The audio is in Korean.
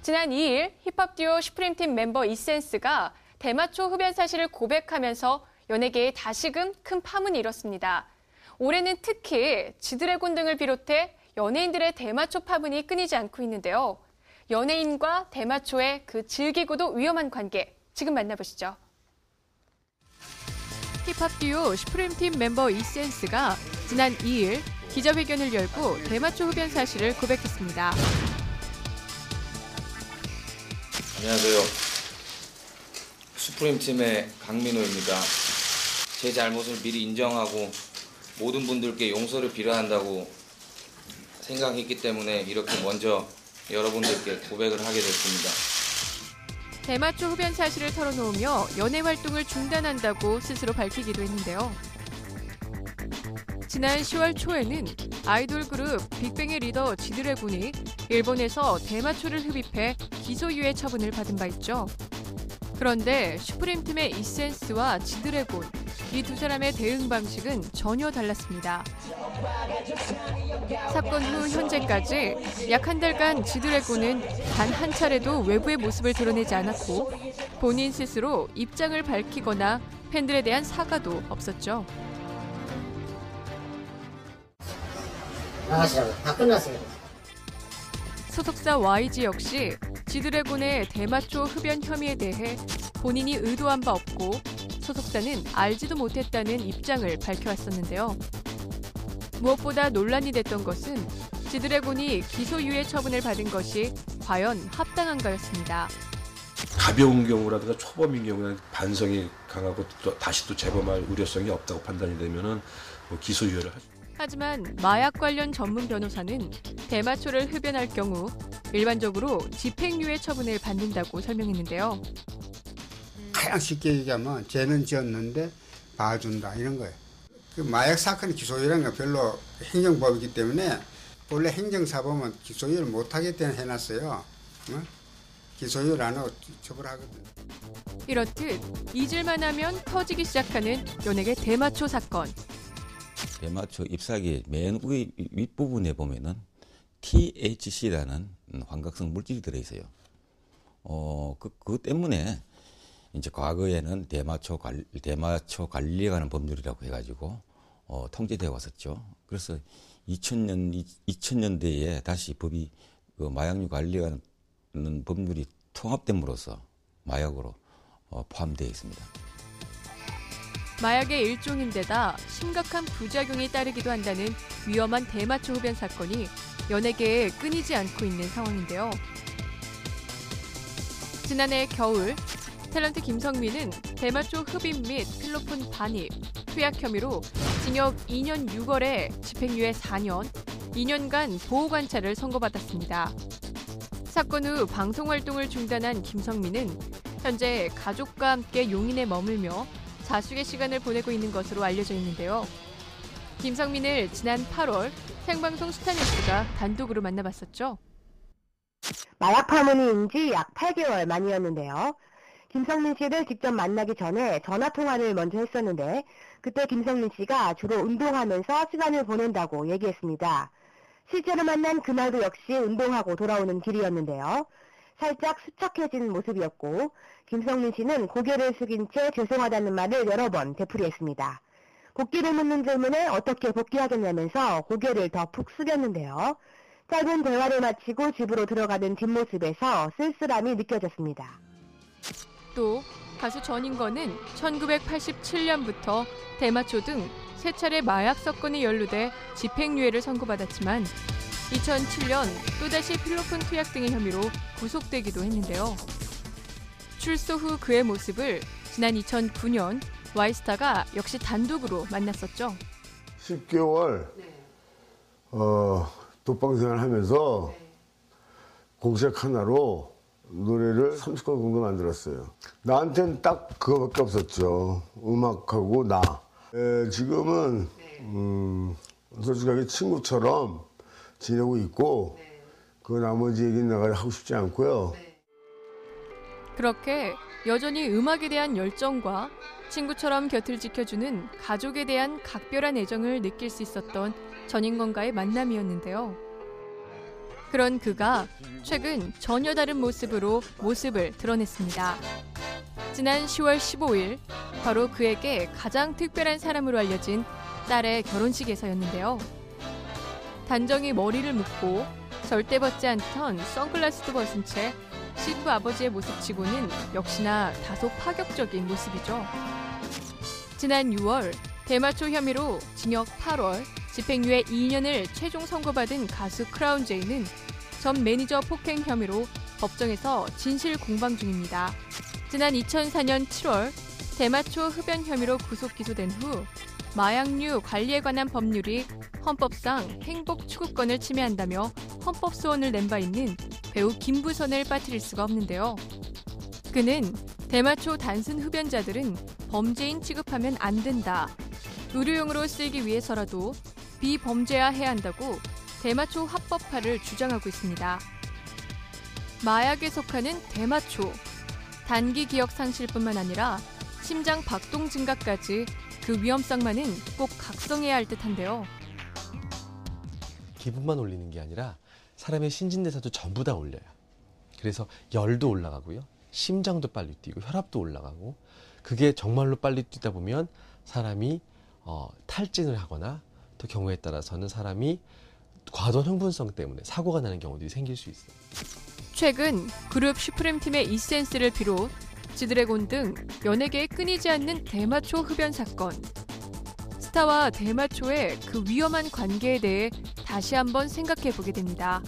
지난 2일 힙합 듀오 슈프림팀 멤버 이센스가 대마초 흡연 사실을 고백하면서 연예계에 다시금 큰 파문이 일었습니다. 올해는 특히 지드래곤 등을 비롯해 연예인들의 대마초 파문이 끊이지 않고 있는데요. 연예인과 대마초의 그 즐기고도 위험한 관계, 지금 만나보시죠. 힙합 듀오 슈프림팀 멤버 이센스가 지난 2일 기자회견을 열고 대마초 흡연 사실을 고백했습니다. 안녕하세요. 슈프림팀의 강민호입니다. 제 잘못을 미리 인정하고 모든 분들께 용서를 빌어한다고 생각했기 때문에 이렇게 먼저 여러분들께 고백을 하게 됐습니다. 대마초 흡연 사실을 털어놓으며 연애 활동을 중단한다고 스스로 밝히기도 했는데요. 지난 10월 초에는 아이돌 그룹 빅뱅의 리더 지드래곤이 일본에서 대마초를 흡입해 기소유예 처분을 받은 바 있죠. 그런데 슈프림팀의 이센스와 지드래곤, 이 두 사람의 대응 방식은 전혀 달랐습니다. 사건 후 현재까지 약 한 달간 지드래곤은 단 한 차례도 외부의 모습을 드러내지 않았고 본인 스스로 입장을 밝히거나 팬들에 대한 사과도 없었죠. 다 끝났어요. 소속사 YG 역시 지드래곤의 대마초 흡연 혐의에 대해 본인이 의도한 바 없고 소속사는 알지도 못했다는 입장을 밝혀왔었는데요. 무엇보다 논란이 됐던 것은 지드래곤이 기소유예 처분을 받은 것이 과연 합당한가였습니다. 가벼운 경우라든가 초범인 경우는 반성이 강하고 또 다시 또 재범할 우려성이 없다고 판단이 되면은 뭐 기소유예를 하죠. 하지만 마약 관련 전문 변호사는 대마초를 흡연할 경우 일반적으로 집행유예 처분을 받는다고 설명했는데요. 가장 쉽게 얘기하면 죄는 지었는데 봐준다 이런 거예요. 그 마약 사건의 기소유예라는 건 별로 행정법이기 때문에 원래 행정사범은 기소유예를 못하게 해놨어요. 기소유예를 안 하고 처벌하거든요. 이렇듯 잊을만 하면 터지기 시작하는 연예계 대마초 사건. 대마초 잎사귀 맨 위 윗부분에 보면은 THC라는 환각성 물질이 들어있어요. 그것 때문에 이제 과거에는 대마초 관리에 관한 법률이라고 해가지고 통제되어 왔었죠. 그래서 2000년대에 다시 법이 그 마약류 관리에 관한 법률이 통합됨으로써 마약으로 포함되어 있습니다. 마약의 일종인데다 심각한 부작용이 따르기도 한다는 위험한 대마초 흡연 사건이 연예계에 끊이지 않고 있는 상황인데요. 지난해 겨울 탤런트 김성민은 대마초 흡입 및 필로폰 반입, 투약 혐의로 징역 2년 6월에 집행유예 4년, 2년간 보호관찰을 선고받았습니다. 사건 후 방송활동을 중단한 김성민은 현재 가족과 함께 용인에 머물며 자숙의 시간을 보내고 있는 것으로 알려져 있는데요. 김성민을 지난 8월 생방송 스타뉴스가 단독으로 만나봤었죠. 마약 파문인 지 약 8개월 만이었는데요. 김성민 씨를 직접 만나기 전에 전화통화를 먼저 했었는데 그때 김성민 씨가 주로 운동하면서 시간을 보낸다고 얘기했습니다. 실제로 만난 그날도 역시 운동하고 돌아오는 길이었는데요. 살짝 수척해진 모습이었고 김성민 씨는 고개를 숙인 채 죄송하다는 말을 여러 번 되풀이했습니다. 복귀를 묻는 질문에 어떻게 복귀하겠냐면서 고개를 더 푹 숙였는데요. 짧은 대화를 마치고 집으로 들어가는 뒷모습에서 쓸쓸함이 느껴졌습니다. 또 가수 전인거는 1987년부터 대마초 등 3차례 마약 사건에 연루돼 집행유예를 선고받았지만 2007년 또다시 필로폰 투약 등의 혐의로 구속되기도 했는데요. 출소 후 그의 모습을 지난 2009년 Y스타가 역시 단독으로 만났었죠. 10개월 독방생활 하면서 공책 하나로 노래를 30곡 정도 만들었어요. 나한테는 딱 그거밖에 없었죠. 음악하고 나. 지금은 솔직하게 친구처럼 지내고 있고 그 나머지 얘기는 내가 하고 싶지 않고요. 그렇게 여전히 음악에 대한 열정과 친구처럼 곁을 지켜주는 가족에 대한 각별한 애정을 느낄 수 있었던 전인건과의 만남이었는데요. 그런 그가 최근 전혀 다른 모습으로 모습을 드러냈습니다. 지난 10월 15일 바로 그에게 가장 특별한 사람으로 알려진 딸의 결혼식에서였는데요. 단정히 머리를 묶고 절대 벗지 않던 선글라스도 벗은 채 신부 아버지의 모습치고는 역시나 다소 파격적인 모습이죠. 지난 6월 대마초 혐의로 징역 8월, 집행유예 2년을 최종 선고받은 가수 크라운제이는 전 매니저 폭행 혐의로 법정에서 진실 공방 중입니다. 지난 2004년 7월 대마초 흡연 혐의로 구속 기소된 후 마약류 관리에 관한 법률이 헌법상 행복 추구권을 침해한다며 헌법 소원을 낸 바 있는 배우 김부선을 빠뜨릴 수가 없는데요. 그는 대마초 단순 흡연자들은 범죄인 취급하면 안 된다. 의료용으로 쓰기 위해서라도 비범죄화해야 한다고 대마초 합법화를 주장하고 있습니다. 마약에 속하는 대마초. 단기 기억 상실뿐만 아니라 심장 박동 증가까지 그 위험성만은 꼭 각성해야 할 듯한데요. 기분만 올리는 게 아니라 사람의 신진대사도 전부 다 올려요. 그래서 열도 올라가고요. 심장도 빨리 뛰고 혈압도 올라가고 그게 정말로 빨리 뛰다 보면 사람이 탈진을 하거나 또 경우에 따라서는 사람이 과도한 흥분성 때문에 사고가 나는 경우도 생길 수 있어요. 최근 그룹 슈프림팀의 이센스를 비롯 지드래곤 등 연예계에 끊이지 않는 대마초 흡연 사건. 스타와 대마초의 그 위험한 관계에 대해 다시 한번 생각해보게 됩니다.